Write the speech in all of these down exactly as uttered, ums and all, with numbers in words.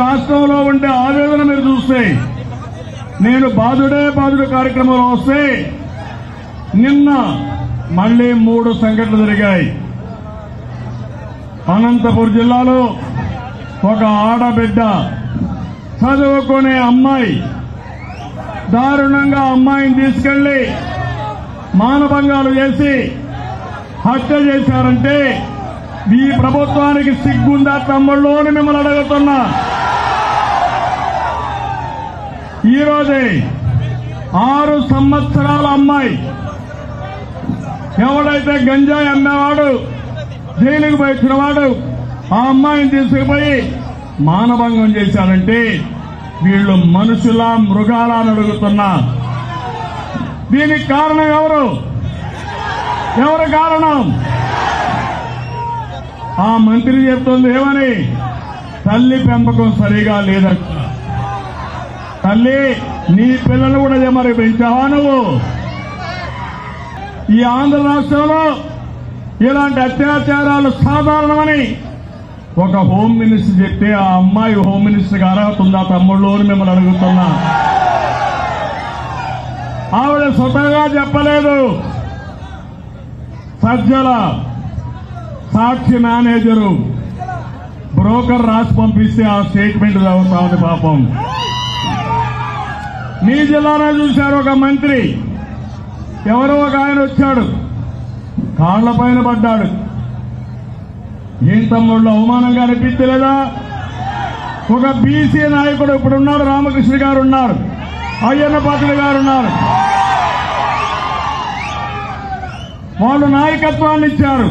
రాష్ట్రంలో ఉండే ఆవేదన మీరు చూస్తే నేను బాధుడే బాధుడు కార్యక్రమంలో వస్తే నిన్న మళ్ళీ మూడు సంఘటనలు జరిగాయి. అనంతపురం జిల్లాలో ఒక ఆడబిడ్డ, చదువుకునే అమ్మాయి, దారుణంగా అమ్మాయిని తీసుకెళ్లి మానభంగాలు చేసి హత్య చేశారంటే ఈ ప్రభుత్వానికి సిగ్గుందా తమ్ముళ్ళోని మిమ్మల్ని అడుగుతున్నా. ఈరోజే ఆరు సంవత్సరాల అమ్మాయి, ఎవడైతే గంజాయి అమ్మేవాడు, జైలుకు పోయించిన వాడు ఆ అమ్మాయిని తీసుకుపోయి మానభంగం చేశారంటే వీళ్లు మనుషులా మృగాలా అని అడుగుతున్నా. దీనికి కారణం ఎవరు? ఎవరు కారణం? ఆ మంత్రి చెప్తుంది ఏమని? తల్లి పెంపకం సరిగా లేదంట. తల్లి, నీ పిల్లలు కూడా ఏమరి పెంచావా నువ్వు? ఈ ఆంధ్ర రాష్ట్రంలో ఇలాంటి అత్యాచారాలు సాధారణమని ఒక హోమ్ మినిస్టర్ చెప్తే ఆ అమ్మాయి హోమ్ మినిస్టర్కి అర్హత ఉందా తమ్ముళ్ళు అని మిమ్మల్ని అడుగుతున్నా. ఆవిడ స్వతహాగా చెప్పలేదు, సజ్జల సాక్షి మేనేజరు బ్రోకర్ రాసి పంపిస్తే ఆ స్టేట్మెంట్ చదువుతామని. పాపం మీ జిల్లాలో చూశారు, ఒక మంత్రి ఎవరో ఒక ఆయన వచ్చాడు, కాళ్ల పైన పడ్డాడు. ఏం తమ్ముళ్ళు, అవమానంగా అనిపించలేదా? ఒక బీసీ నాయకుడు ఇప్పుడున్నాడు, రామకృష్ణ గారు ఉన్నారు, అయ్యన్న పాత్రుడు గారు ఉన్నారు, వాళ్ళు నాయకత్వాన్ని ఇచ్చారు,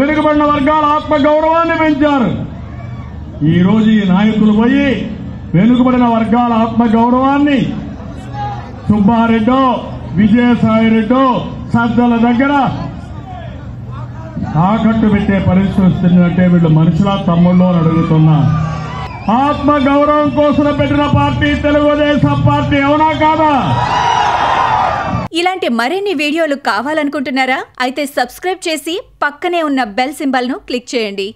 వెనుకబడిన వర్గాల ఆత్మగౌరవాన్ని పెంచారు. ఈరోజు ఈ నాయకులు పోయి వెనుకబడిన వర్గాల ఆత్మగౌరవాన్ని సుబ్బారెడ్డో విజయసాయిరెడ్డో సజ్జల దగ్గర తాకట్టు పెట్టే పరిస్థితి వస్తుందంటే వీళ్ళు మనుషులా తమ్ముళ్ళు అని అడుగుతున్నా. ఆత్మగౌరవం కోసం పెట్టిన పార్టీ తెలుగుదేశం పార్టీ, అవునా కాదా? ఇలాంటి మరిన్ని వీడియోలు కావాలనుకుంటున్నారా? అయితే సబ్స్క్రైబ్ చేసి పక్కనే ఉన్న బెల్ సింబల్ ను క్లిక్ చేయండి.